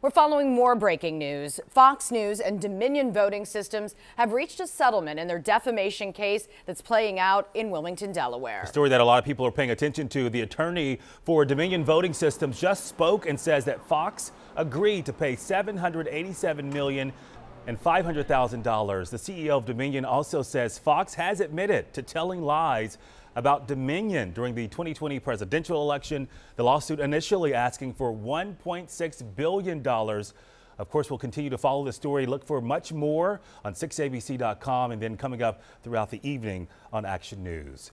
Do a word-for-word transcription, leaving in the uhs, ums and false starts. We're following more breaking news. Fox News and Dominion Voting Systems have reached a settlement in their defamation case that's playing out in Wilmington, Delaware. A story that a lot of people are paying attention to. The attorney for Dominion Voting Systems just spoke and says that Fox agreed to pay seven hundred eighty-seven million dollars and five hundred thousand dollars. The C E O of Dominion also says Fox has admitted to telling lies about Dominion during the twenty twenty presidential election. The lawsuit initially asking for one point six billion dollars. Of course, we'll continue to follow the story. Look for much more on six A B C dot com and then coming up throughout the evening on Action News.